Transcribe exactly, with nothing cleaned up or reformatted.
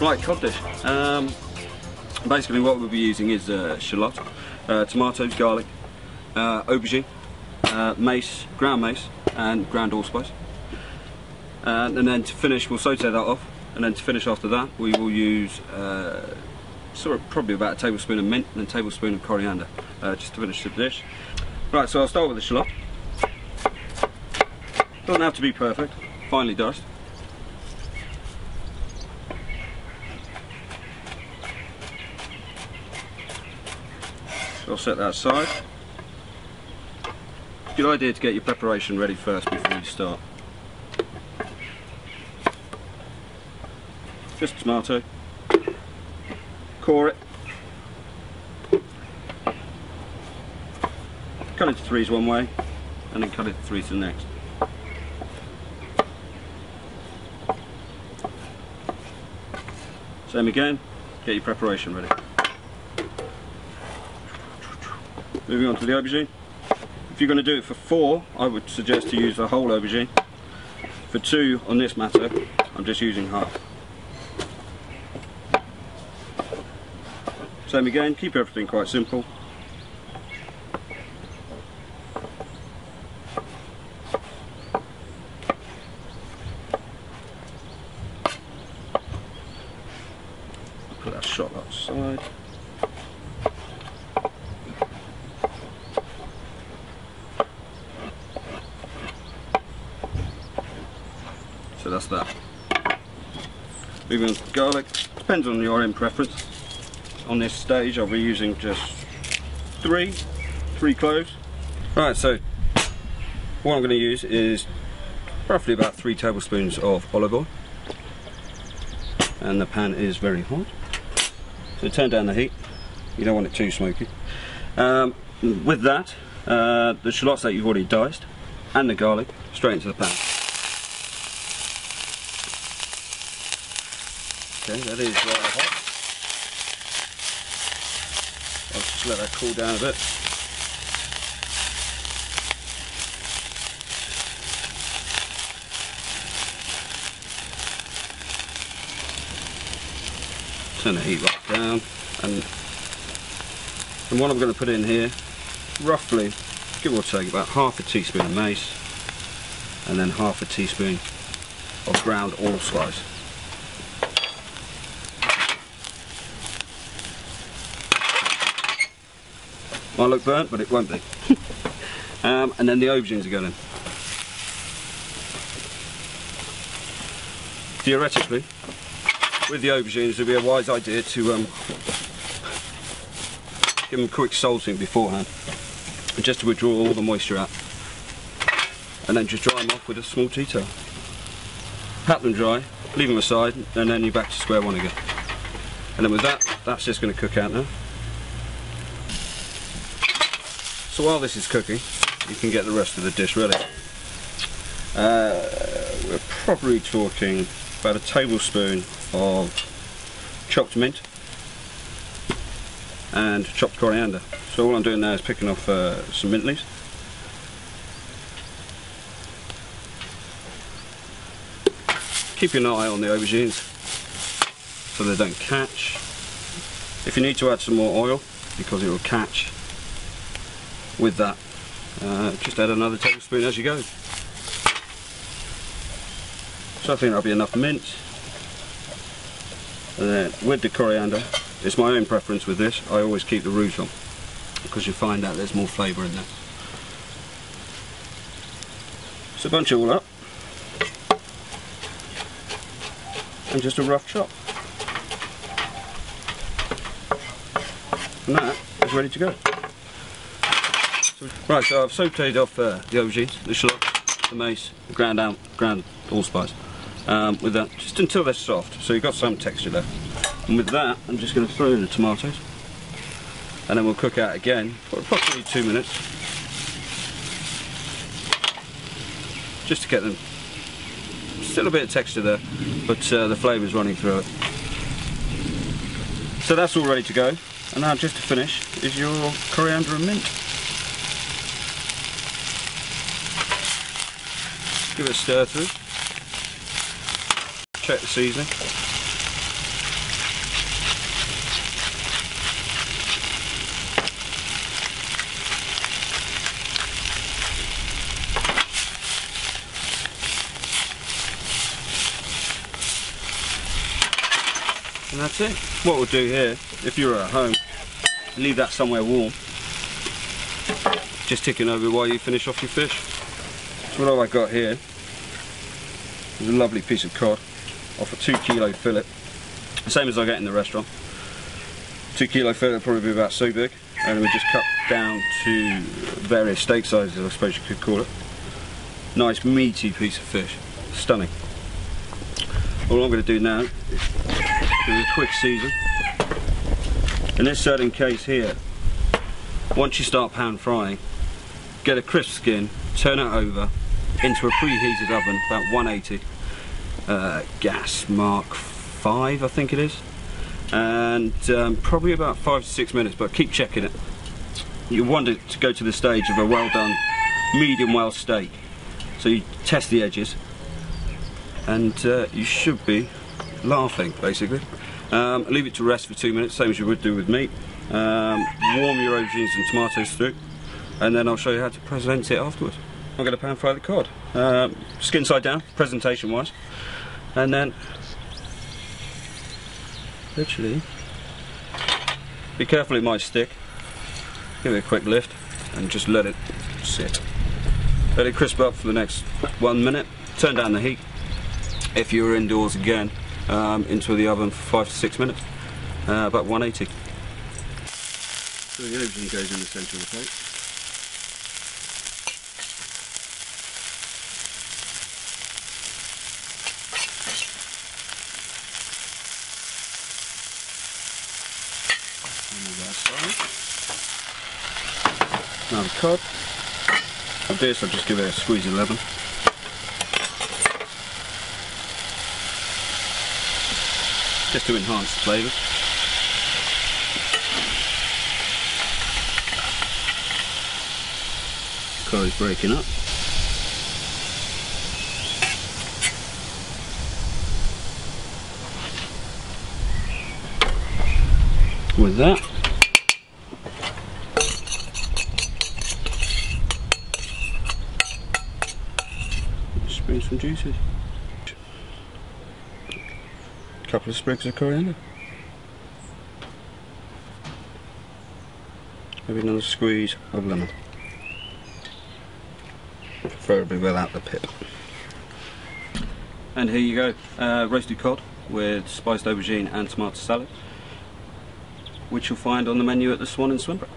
Right, cod dish. Um, basically what we'll be using is uh, shallot, uh, tomatoes, garlic, uh, aubergine, uh, mace, ground mace and ground allspice. And, and then to finish, we'll saute that off, and then to finish after that we will use uh, sort of probably about a tablespoon of mint and a tablespoon of coriander, uh, just to finish the dish. Right, so I'll start with the shallot. Doesn't have to be perfect, finely diced. So I'll set that aside. Good idea to get your preparation ready first before you start. Just tomato. Core it. Cut into threes one way, and then cut into threes the next. Same again, get your preparation ready. Moving on to the aubergine. If you're going to do it for four, I would suggest to use the whole aubergine. For two, on this matter, I'm just using half. Same again, keep everything quite simple. Put that shot outside. So that's that. Moving on to garlic. Depends on your own preference. On this stage I'll be using just three, three cloves. Right, so what I'm going to use is roughly about three tablespoons of olive oil. And the pan is very hot. So turn down the heat, you don't want it too smoky. Um, with that, uh, the shallots that you've already diced and the garlic straight into the pan. Okay, that is rather hot. I'll just let that cool down a bit. Turn the heat right down, and, and what I'm going to put in here, roughly, give or take, about half a teaspoon of mace, and then half a teaspoon of ground allspice. Might look burnt, but it won't be. um, and then the aubergines are going in. Theoretically, with the aubergines, it would be a wise idea to um, give them a quick salting beforehand, just to withdraw all the moisture out, and then just dry them off with a small tea towel. Pat them dry, leave them aside, and then you're back to square one again. And then with that, that's just going to cook out now. So while this is cooking, you can get the rest of the dish ready. Uh, we're probably talking about a tablespoon of chopped mint and chopped coriander. So all I'm doing now is picking off uh, some mint leaves. Keep an eye on the aubergines so they don't catch. If you need to add some more oil because it will catch with that, uh, just add another tablespoon as you go. So I think that'll be enough mint. And then with the coriander, it's my own preference with this, I always keep the root on, because you find out there's more flavour in there. So bunch it all up, and just a rough chop. And that is ready to go. Right, so I've sauteed off uh, the aubergines, the shallot, the mace, the ground, out, ground allspice. Um, with that, just until they're soft, so you've got some texture left. And with that, I'm just going to throw in the tomatoes, and then we'll cook out again for approximately two minutes, just to get them still a bit of texture there, but uh, the flavour's running through it. So that's all ready to go, and now just to finish is your coriander and mint. Give it a stir through. Check the seasoning. And that's it. What we'll do here, if you're at home, leave that somewhere warm. Just ticking over while you finish off your fish. So what I've got here is a lovely piece of cod off a two kilo fillet. Same as I get in the restaurant. Two kilo fillet will probably be about so big. And we just cut down to various steak sizes, I suppose you could call it. Nice meaty piece of fish. Stunning. All I'm going to do now is a quick season. In this certain case here, once you start pan frying, get a crisp skin, turn it over into a preheated oven, about one eighty, uh, gas mark five I think it is, and um, probably about five to six minutes, but keep checking it. You want it to go to the stage of a well done, medium well steak. So you test the edges, and uh, you should be laughing, basically. Um, leave it to rest for two minutes, same as you would do with meat. Um, warm your aubergines and tomatoes through, and then I'll show you how to present it afterwards. I'm going to pan fry the cod, um, skin side down, presentation wise, and then literally, be careful it might stick, give it a quick lift and just let it sit. Let it crisp up for the next one minute, turn down the heat, if you're indoors again, um, into the oven for five to six minutes, uh, about one eighty. So the aubergine goes in the centre of the plate. Move that aside. Now the cod. Of this, I'll just give it a squeeze of lemon. Just to enhance the flavour. Cod is breaking up. With that, bring some juices. A couple of sprigs of coriander. Maybe another squeeze of lemon. Preferably without the pip. And here you go, uh, roasted cod with spiced aubergine and tomato salad, which you'll find on the menu at the Swan in Swinbrook.